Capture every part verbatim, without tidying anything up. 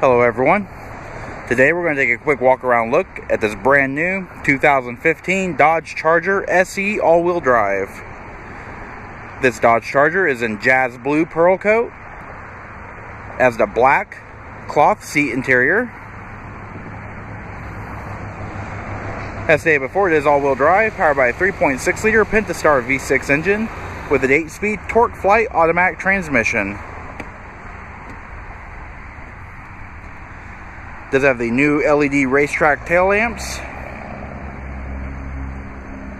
Hello everyone. Today we're going to take a quick walk around look at this brand new two thousand fifteen Dodge Charger S E all-wheel drive. This Dodge Charger is in jazz blue pearl coat, as the black cloth seat interior. As stated before, it is all-wheel drive, powered by a three point six liter Pentastar V six engine with an eight speed TorqueFlite automatic transmission. Does have the new L E D racetrack tail lamps.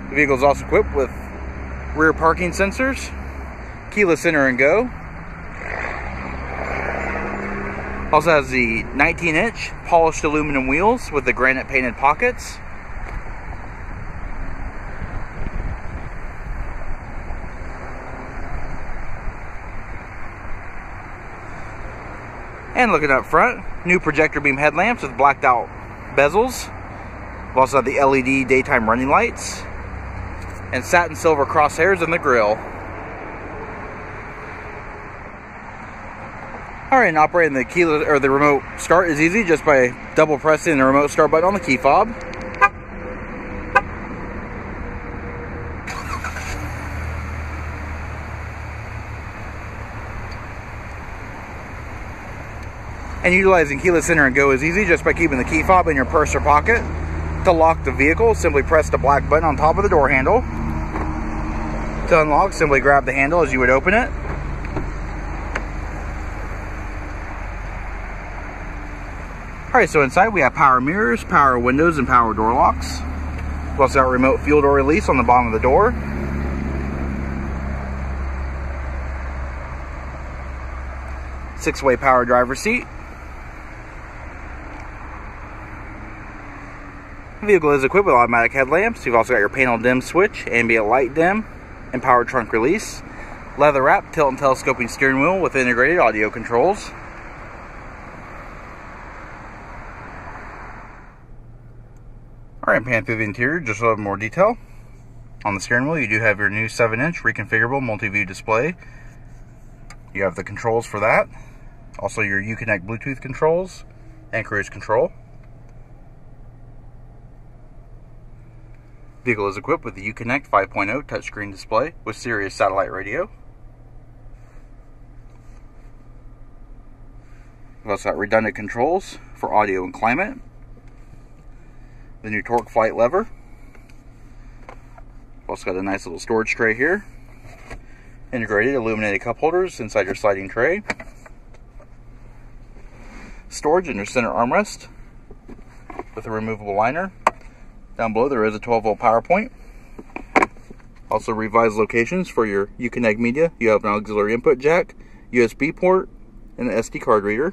The vehicle is also equipped with rear parking sensors, keyless enter and go. Also has the nineteen inch polished aluminum wheels with the granite painted pockets. And looking up front, new projector beam headlamps with blacked out bezels. We've also got the L E D daytime running lights and satin silver crosshairs in the grille. All right, and operating the key or the remote start is easy, just by double pressing the remote start button on the key fob. And utilizing keyless enter and go is easy, just by keeping the key fob in your purse or pocket. To lock the vehicle, simply press the black button on top of the door handle. To unlock, simply grab the handle as you would open it. Alright, so inside we have power mirrors, power windows, and power door locks. We've also got a remote fuel door release on the bottom of the door. Six way power driver's seat. The vehicle is equipped with automatic headlamps. You've also got your panel dim switch, ambient light dim, and power trunk release. Leather wrap, tilt and telescoping steering wheel with integrated audio controls. Alright, pan through the interior just a little more detail. On the steering wheel, you do have your new seven inch reconfigurable multi-view display. You have the controls for that. Also your Uconnect Bluetooth controls and cruise control. The vehicle is equipped with the Uconnect five point oh touchscreen display with Sirius satellite radio. We've also got redundant controls for audio and climate. The new TorqueFlite lever. We've also got a nice little storage tray here. Integrated illuminated cup holders inside your sliding tray. Storage in your center armrest with a removable liner. Down below there is a twelve volt power point. Also revised locations for your Uconnect media. You have an auxiliary input jack, U S B port, and an S D card reader.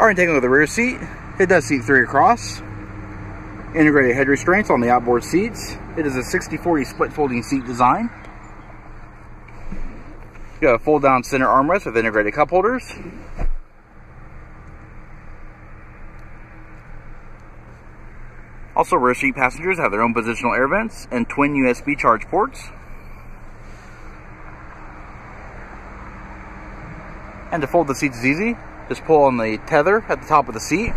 Alright, taking a look at the rear seat. It does seat three across. Integrated head restraints on the outboard seats. It is a sixty forty split folding seat design. You got a fold down center armrest with integrated cup holders. Also, rear seat passengers have their own positional air vents and twin U S B charge ports. And to fold the seats is easy. Just pull on the tether at the top of the seat.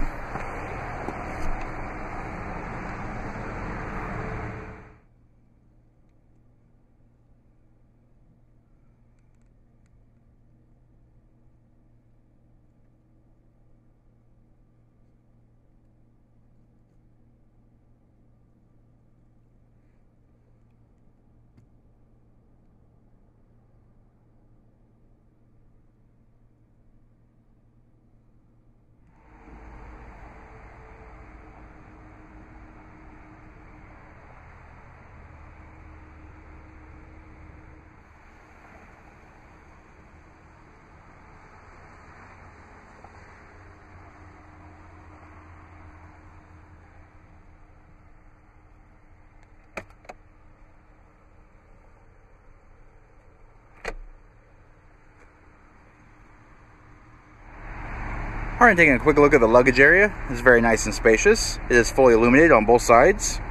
All right, taking a quick look at the luggage area. It's very nice and spacious. It is fully illuminated on both sides.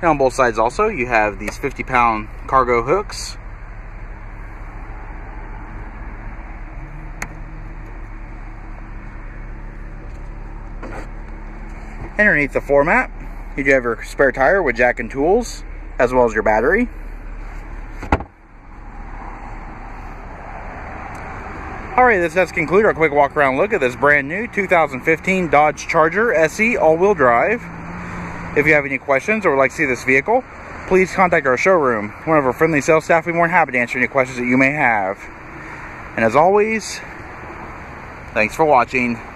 And on both sides also, you have these fifty pound cargo hooks. Underneath the floor mat, you do have your spare tire with jack and tools, as well as your battery. Alright, this does conclude our quick walk around look at this brand new two thousand fifteen Dodge Charger S E all-wheel drive. If you have any questions or would like to see this vehicle, please contact our showroom. One of our friendly sales staff will be more than happy to answer any questions that you may have. And as always, thanks for watching.